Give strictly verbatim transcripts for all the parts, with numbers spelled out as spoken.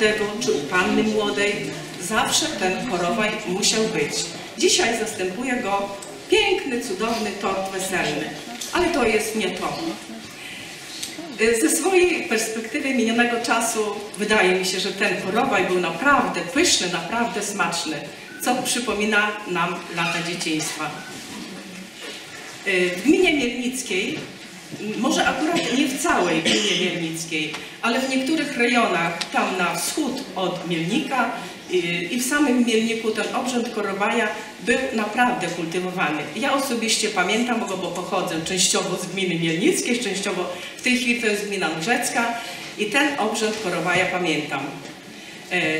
młodego czy u panny młodej, zawsze ten korowaj musiał być. Dzisiaj zastępuje go piękny, cudowny tort weselny, ale to jest nie to. Ze swojej perspektywy minionego czasu wydaje mi się, że ten korowaj był naprawdę pyszny, naprawdę smaczny, co przypomina nam lata dzieciństwa. W gminie Mielnickiej, może akurat nie w całej gminie Mielnickiej, ale w niektórych rejonach, tam na wschód od Mielnika i w samym Mielniku ten obrzęd korowaja był naprawdę kultywowany. Ja osobiście pamiętam go, bo pochodzę częściowo z gminy Mielnickiej, częściowo w tej chwili to jest gmina Nurzecka i ten obrzęd korowaja pamiętam.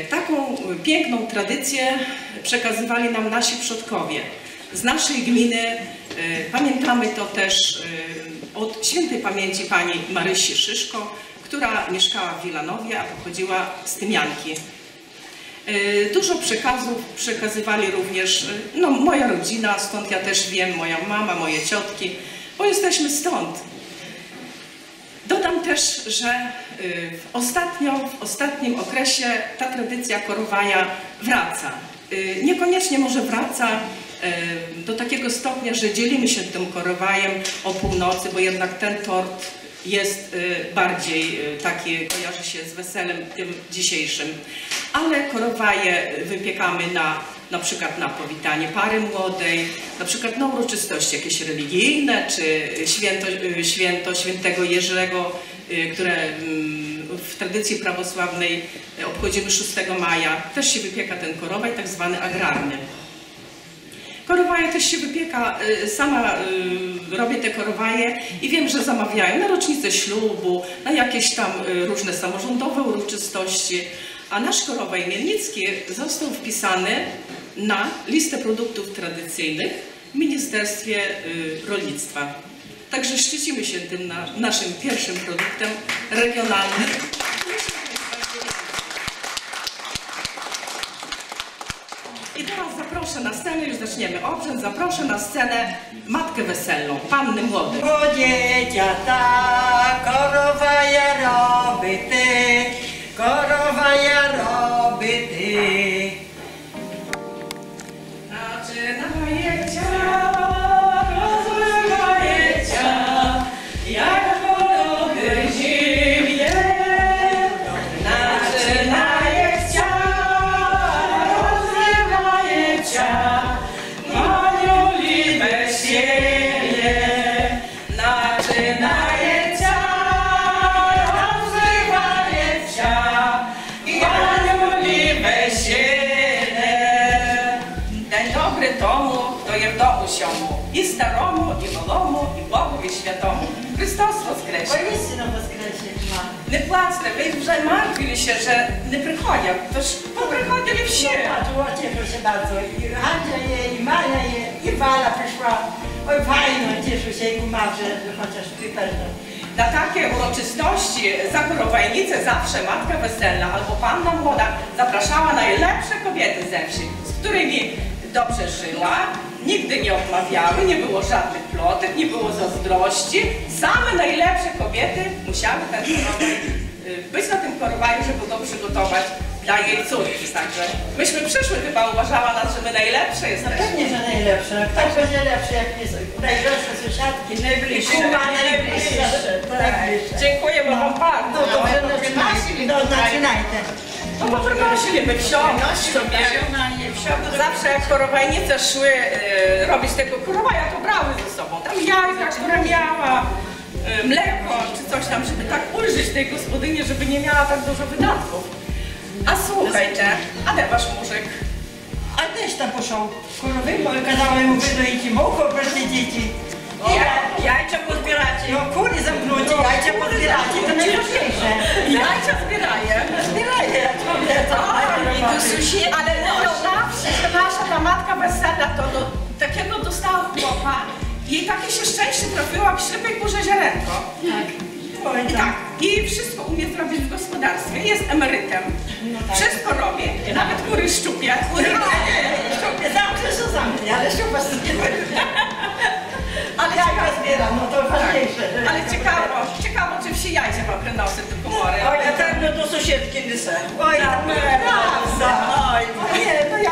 Taką piękną tradycję przekazywali nam nasi przodkowie. Z naszej gminy pamiętamy to też od świętej pamięci pani Marysi Szyszko, która mieszkała w Wilanowie, a pochodziła z Tymianki. Dużo przekazów przekazywali również no, moja rodzina, stąd ja też wiem, moja mama, moje ciotki, bo jesteśmy stąd. Dodam też, że w, ostatnio, w ostatnim okresie ta tradycja korowaja wraca. Niekoniecznie może wraca do takiego stopnia, że dzielimy się tym korowajem o północy, bo jednak ten tort jest bardziej taki, kojarzy się z weselem tym dzisiejszym. Ale korowaje wypiekamy na, na przykład na powitanie pary młodej, na przykład na uroczystości jakieś religijne, czy święto, święto świętego Jerzego, które w tradycji prawosławnej obchodzimy szóstego maja. Też się wypieka ten korowaj, tak zwany agrarny. Korowaje też się wypieka, sama y, robię te korowaje i wiem, że zamawiają na rocznicę ślubu, na jakieś tam y, różne samorządowe uroczystości, a nasz korowaj mielnicki został wpisany na listę produktów tradycyjnych w Ministerstwie y, Rolnictwa. Także szczycimy się tym na, naszym pierwszym produktem regionalnym. I teraz zaproszę na scenę, już zaczniemy obrzęd, zaproszę na scenę matkę weselną, panny młodej. O dzieciata, korowaja roby ty, korowaja roby ty. Zaczynaj cia, rozrywaj cia, jak choroby zimie. I staromu, i malomu, i Богу, i światomu. Chrystus воскресе. Воістину воскресе. Не плачте, ви вже марквілися, що не приходять. Тож поприходили всі. Ну, а то прошу bardzo. I Ania je, i Maja je, i Wala przyszła. Oj, fajno, cieszę się i kumam, że chociaż ty pewno. Na takie uroczystości za korowajnicę zawsze matka weselna albo panna młoda zapraszała najlepsze kobiety ze wsi, z którymi dobrze żyła. Nigdy nie obmawiały, nie było żadnych plotek, nie było zazdrości. Same najlepsze kobiety musiały ten korowaj, być na tym korowaju, żeby go przygotować dla jej córki. Także myśmy przyszły, chyba uważała nas, że my najlepsze jesteśmy. No pewnie, że najlepsze. Kto będzie lepszy, jak nie są najlepsze sąsiadki, najbliższe. Kuma najbliższe. Tak. Tak. Dziękujemy no. Wam bardzo. No, dobrze, no, no, no, zaczynajcie. No bo przynosiliby wsią, sobie, to zawsze jak korowajnice szły e, robić tego korowaja, to brały ze sobą tam jajka, która miała, e, mleko czy coś tam, żeby tak ulżyć tej gospodynie, żeby nie miała tak dużo wydatków. A słuchajcie, a de wasz mużyk? A też tam poszedł korowy, bo kazałem mu wydoić mucho, proszę dzieci. Ja, jajcia pozbieracie. No kury zamknąć, no, jajcia pozbieracie, to najważniejsze. Jajcia zbieraję. Zbieraję, kobieta. Ale no zawsze, że nasza ta matka weselna to do, takiego dostała chłopa. Jej takie się szczęście trafiło, jak ślepej górze ziarenko. Tak. I tak, i wszystko umie zrobić w gospodarstwie, jest emerytem. No tak. Wszystko robi, nawet kury szczupie. Kury szczupie, zawsze się zamknie, ale szczupa się nie zamknie. Ale ja ciekawe, zbieram, no to ważniejsze. Tak. Ale ciekawo, ciekawo, czy wsi jajcie ma prenosy, tylko mory. O, ja tak, my do sąsiedki nysę. Oj, tam, oj, nie, to ja.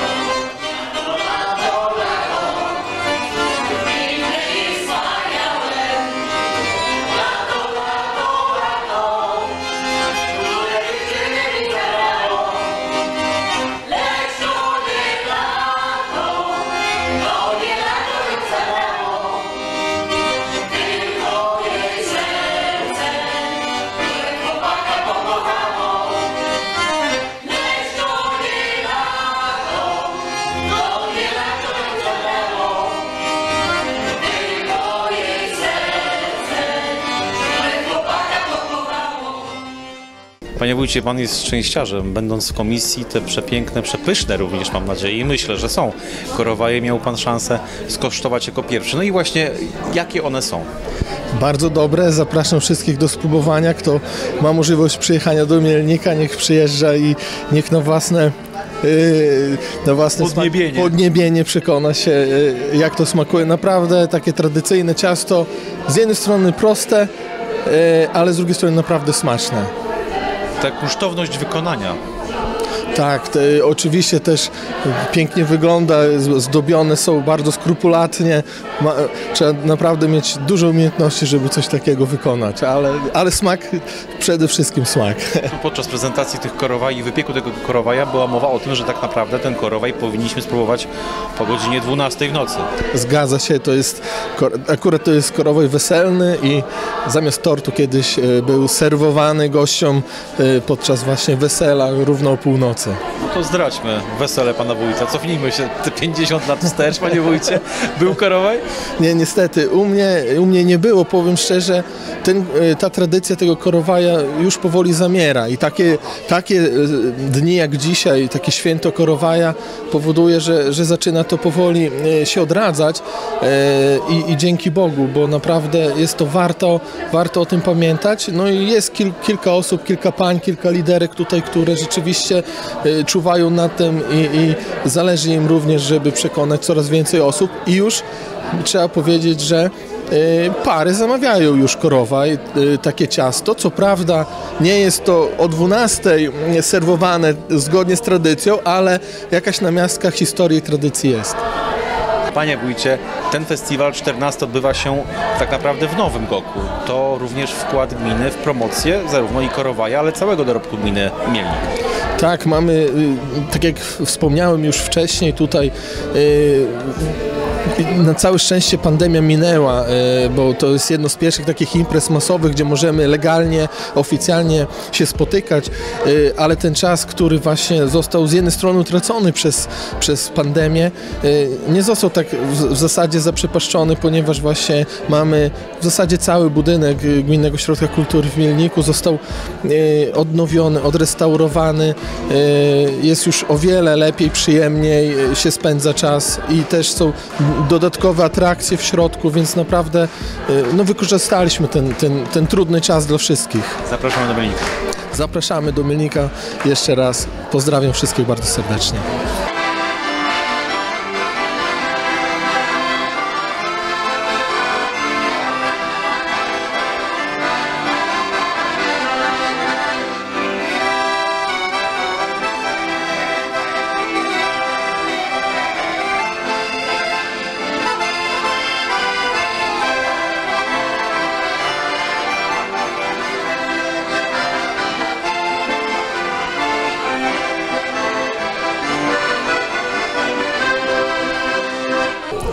Panie wójcie, pan jest szczęściarzem. Będąc w komisji, te przepiękne, przepyszne również, mam nadzieję, i myślę, że są korowaje, miał pan szansę skosztować jako pierwszy. No i właśnie, jakie one są? Bardzo dobre. Zapraszam wszystkich do spróbowania. Kto ma możliwość przyjechania do Mielnika, niech przyjeżdża i niech na własne, yy, na własne podniebienie. Smak, podniebienie przekona się, yy, jak to smakuje. Naprawdę takie tradycyjne ciasto. Z jednej strony proste, yy, ale z drugiej strony naprawdę smaczne. Ta kosztowność wykonania. Tak, te, oczywiście też pięknie wygląda, zdobione są bardzo skrupulatnie. Ma, trzeba naprawdę mieć dużo umiejętności, żeby coś takiego wykonać, ale, ale smak, przede wszystkim smak. Podczas prezentacji tych korowaj i wypieku tego korowaja była mowa o tym, że tak naprawdę ten korowaj powinniśmy spróbować po godzinie dwunastej w nocy. Zgadza się, to jest, akurat to jest korowaj weselny i zamiast tortu kiedyś był serwowany gościom podczas właśnie wesela równo o północy. No to zdradźmy wesele pana wójta. Cofnijmy się te pięćdziesiąt lat wstecz, panie wójcie. Był korowaj? Nie, niestety. U mnie, u mnie nie było. Powiem szczerze, ten, ta tradycja tego korowaja już powoli zamiera. I takie, takie dni jak dzisiaj, takie święto korowaja powoduje, że, że zaczyna to powoli się odradzać. I, i dzięki Bogu, bo naprawdę jest to warto, warto o tym pamiętać. No i jest kil, kilka osób, kilka pań, kilka liderek tutaj, które rzeczywiście czuwają nad tym i, i zależy im również, żeby przekonać coraz więcej osób i już trzeba powiedzieć, że pary zamawiają już korowaj, takie ciasto. Co prawda nie jest to o dwunastej serwowane zgodnie z tradycją, ale jakaś namiastka historii i tradycji jest. Panie wójcie, ten festiwal czternasty odbywa się tak naprawdę w Nowym Goku. To również wkład gminy w promocję zarówno i korowaja, ale całego dorobku gminy Mielnik. Tak, mamy, tak jak wspomniałem już wcześniej, tutaj yy, na całe szczęście pandemia minęła, yy, bo to jest jedno z pierwszych takich imprez masowych, gdzie możemy legalnie, oficjalnie się spotykać, yy, ale ten czas, który właśnie został z jednej strony utracony przez, przez pandemię, yy, nie został tak w, w zasadzie zaprzepaszczony, ponieważ właśnie mamy w zasadzie cały budynek Gminnego Ośrodka Kultury w Mielniku został yy, odnowiony, odrestaurowany. Jest już o wiele lepiej, przyjemniej się spędza czas i też są dodatkowe atrakcje w środku, więc naprawdę no, wykorzystaliśmy ten, ten, ten trudny czas dla wszystkich. Zapraszamy do Mielnika. Zapraszamy do Mielnika jeszcze raz. Pozdrawiam wszystkich bardzo serdecznie.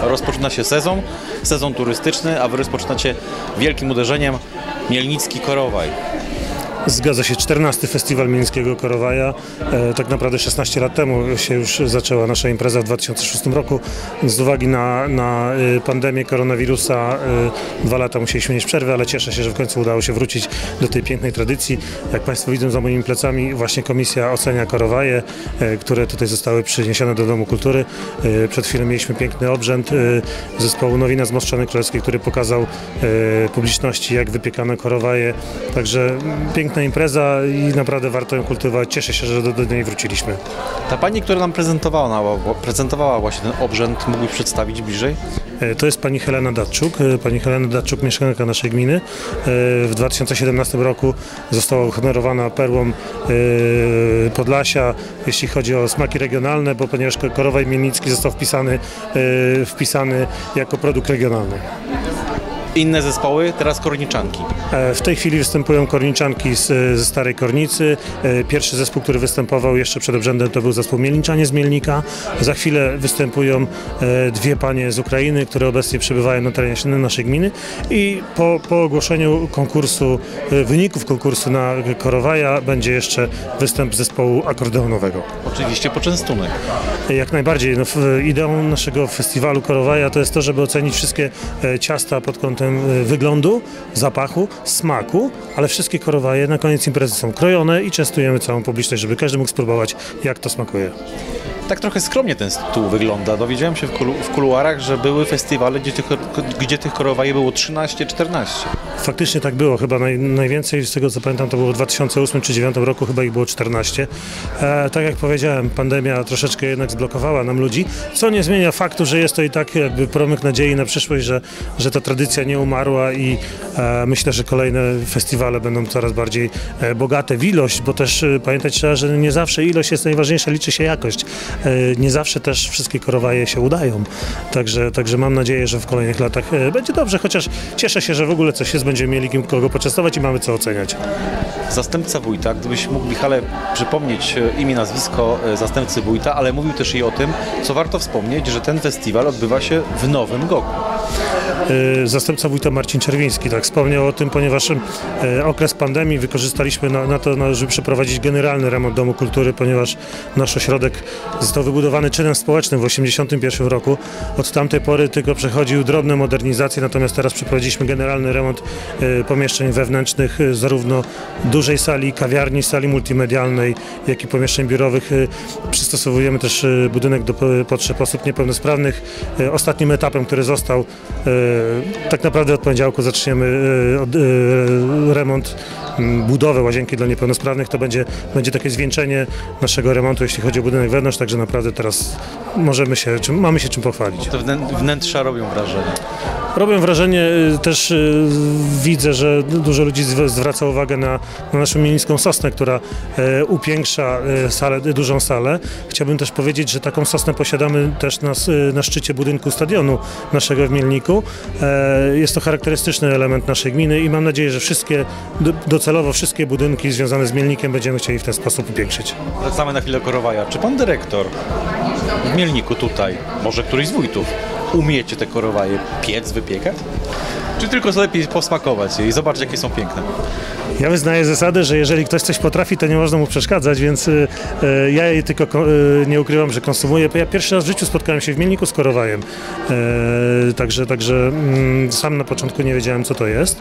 Rozpoczyna się sezon, sezon turystyczny, a wy rozpoczynacie wielkim uderzeniem Mielnicki Korowaj. Zgadza się, czternasty Festiwal Mielnickiego Korowaja. E, tak naprawdę szesnaście lat temu się już zaczęła nasza impreza w dwa tysiące szóstym roku. Z uwagi na, na pandemię koronawirusa e, dwa lata musieliśmy mieć przerwę, ale cieszę się, że w końcu udało się wrócić do tej pięknej tradycji. Jak Państwo widzą za moimi plecami, właśnie komisja ocenia korowaje, e, które tutaj zostały przyniesione do Domu Kultury. E, przed chwilą mieliśmy piękny obrzęd e, zespołu Nowina z Mostrzonej Królewskiej, który pokazał e, publiczności, jak wypiekano korowaje. Także piękny Piękna impreza i naprawdę warto ją kultywować. Cieszę się, że do, do niej wróciliśmy. Ta pani, która nam prezentowała, prezentowała właśnie ten obrzęd, mógłbyś przedstawić bliżej? To jest pani Helena Datczuk. Pani Helena Datczuk, mieszkanka naszej gminy. W dwa tysiące siedemnastym roku została uhonorowana perłą Podlasia, jeśli chodzi o smaki regionalne, bo ponieważ Korowaj Mielnicki został wpisany, wpisany jako produkt regionalny. Inne zespoły, teraz korniczanki. W tej chwili występują korniczanki z, ze Starej Kornicy. Pierwszy zespół, który występował jeszcze przed obrzędem, to był zespół Mielniczanie z Mielnika. Za chwilę występują dwie panie z Ukrainy, które obecnie przebywają na terenie naszej gminy. I po, po ogłoszeniu konkursu, wyników konkursu na Korowaja będzie jeszcze występ zespołu akordeonowego. Oczywiście poczęstunek. Jak najbardziej. No, ideą naszego festiwalu Korowaja to jest to, żeby ocenić wszystkie ciasta pod kątem wyglądu, zapachu, smaku, ale wszystkie korowaje na koniec imprezy są krojone i częstujemy całą publiczność, żeby każdy mógł spróbować, jak to smakuje. Tak trochę skromnie ten tytuł wygląda. Dowiedziałem się w kuluarach, że były festiwale, gdzie tych, gdzie tych korowajów było trzynaście czternaście. Faktycznie tak było. Chyba naj, najwięcej, z tego co pamiętam, to było w dwa tysiące ósmym czy dwa tysiące dziewiątym roku, chyba ich było czternaście. E, tak jak powiedziałem, pandemia troszeczkę jednak zblokowała nam ludzi, co nie zmienia faktu, że jest to i tak jakby promyk nadziei na przyszłość, że, że ta tradycja nie umarła i e, myślę, że kolejne festiwale będą coraz bardziej e, bogate w ilość, bo też e, pamiętać trzeba, że nie zawsze ilość jest najważniejsza, liczy się jakość. Nie zawsze też wszystkie korowaje się udają, także, także mam nadzieję, że w kolejnych latach będzie dobrze, chociaż cieszę się, że w ogóle coś jest, będziemy mieli kim kogo poczęstować i mamy co oceniać. Zastępca wójta, gdybyś mógł, Michale, przypomnieć imię, nazwisko zastępcy wójta, ale mówił też i o tym, co warto wspomnieć, że ten festiwal odbywa się w Nowym Goku. Zastępca wójta Marcin Czerwiński tak wspomniał o tym, ponieważ okres pandemii wykorzystaliśmy na, na to, żeby przeprowadzić generalny remont Domu Kultury, ponieważ nasz ośrodek został wybudowany czynem społecznym w tysiąc dziewięćset osiemdziesiątym pierwszym roku. Od tamtej pory tylko przechodził drobne modernizacje, natomiast teraz przeprowadziliśmy generalny remont pomieszczeń wewnętrznych, zarówno dużej sali, kawiarni, sali multimedialnej, jak i pomieszczeń biurowych. Przystosowujemy też budynek do potrzeb osób niepełnosprawnych. Ostatnim etapem, który został, tak naprawdę od poniedziałku zaczniemy remont, budowę łazienki dla niepełnosprawnych. To będzie, będzie takie zwieńczenie naszego remontu, jeśli chodzi o budynek wewnątrz, także naprawdę teraz możemy się, czy mamy się czym pochwalić. Te wnętrza robią wrażenie. Robią wrażenie, też widzę, że dużo ludzi zwraca uwagę na, na naszą mielnicką sosnę, która upiększa salę, dużą salę. Chciałbym też powiedzieć, że taką sosnę posiadamy też na, na szczycie budynku stadionu naszego w Mielniku. Jest to charakterystyczny element naszej gminy i mam nadzieję, że wszystkie, docelowo wszystkie budynki związane z Mielnikiem będziemy chcieli w ten sposób upiększyć. Wracamy na chwilę Korowaja. Czy pan dyrektor w Mielniku tutaj, może któryś z wójtów, umiecie te korowaje piec, wypiekać? Czy tylko lepiej posmakować je i zobaczyć, jakie są piękne? Ja wyznaję zasadę, że jeżeli ktoś coś potrafi, to nie można mu przeszkadzać, więc y, y, ja jej tylko y, nie ukrywam, że konsumuję. Ja pierwszy raz w życiu spotkałem się w Mielniku z korowajem, y, także, także y, sam na początku nie wiedziałem, co to jest, y,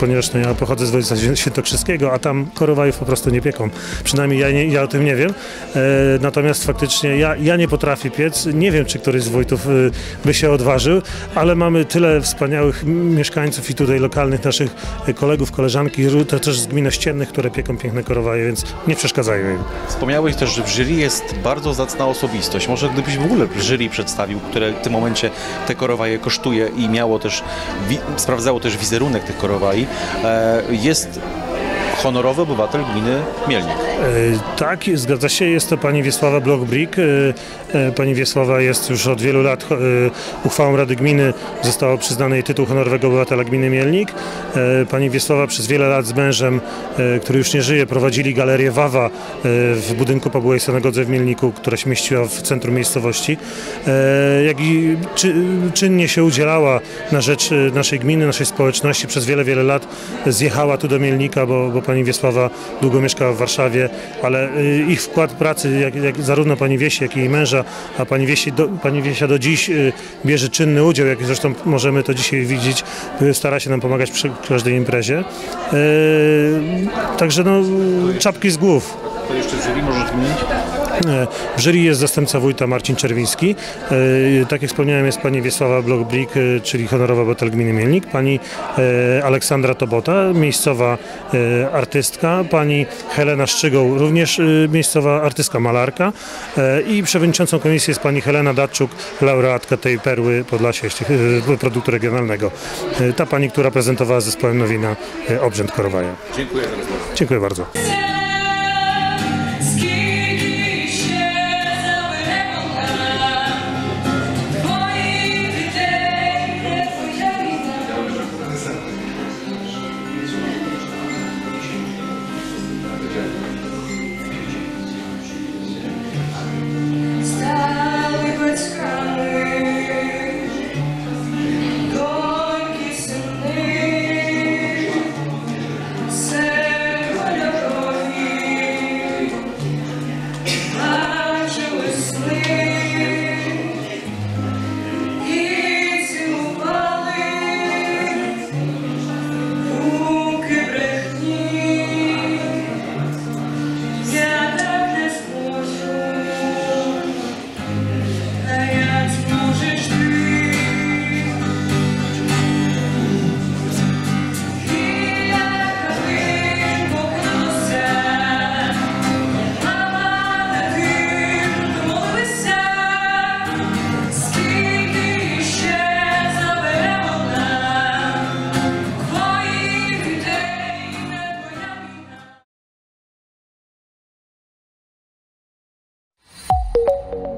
ponieważ no, ja pochodzę z województwa świętokrzyskiego, a tam korowajów po prostu nie pieką. Przynajmniej ja, nie, ja o tym nie wiem, y, natomiast faktycznie ja, ja nie potrafię piec, nie wiem, czy któryś z wójtów y, by się odważył, ale mamy tyle wspaniałych mieszkańców i tutaj lokalnych naszych kolegów, koleżanek, to też z gmin ościennych, które pieką piękne korowaje, więc nie przeszkadzają im. Wspomniałeś też, że w jury jest bardzo zacna osobistość. Może gdybyś w ogóle jury przedstawił, które w tym momencie te korowaje kosztuje i miało też, sprawdzało też wizerunek tych korowaj, jest honorowy obywatel gminy Mielnik. Tak, zgadza się. Jest to pani Wiesława Blok-Bryk. Pani Wiesława jest już od wielu lat, uchwałą Rady Gminy został przyznany jej tytuł honorowego obywatela gminy Mielnik. Pani Wiesława przez wiele lat z mężem, który już nie żyje, prowadzili galerię Wawa w budynku po byłej synagodze w Mielniku, która się mieściła w centrum miejscowości. Jak i czynnie się udzielała na rzecz naszej gminy, naszej społeczności. Przez wiele, wiele lat zjechała tu do Mielnika, bo, bo pani Wiesława długo mieszkała w Warszawie, ale ich wkład pracy, jak, jak zarówno pani Wiesi, jak i jej męża, a pani, Wiesi do, pani Wiesia do dziś bierze czynny udział, jak zresztą możemy to dzisiaj widzieć, stara się nam pomagać przy każdej imprezie. Także no, czapki z głów. To jeszcze jury możesz wymienić? W jury jest zastępca wójta Marcin Czerwiński. Tak jak wspomniałem, jest pani Wiesława Blok-Bryk, czyli honorowa obywatel gminy Mielnik, pani Aleksandra Tobota, miejscowa artystka, pani Helena Szczygół, również miejscowa artystka, malarka, i przewodniczącą komisji jest pani Helena Datczuk, laureatka tej perły Podlasia, produktu regionalnego. Ta pani, która prezentowała zespołem Nowina obrzęd Korowaja. Dziękuję bardzo. Dziękuję bardzo. Thank you.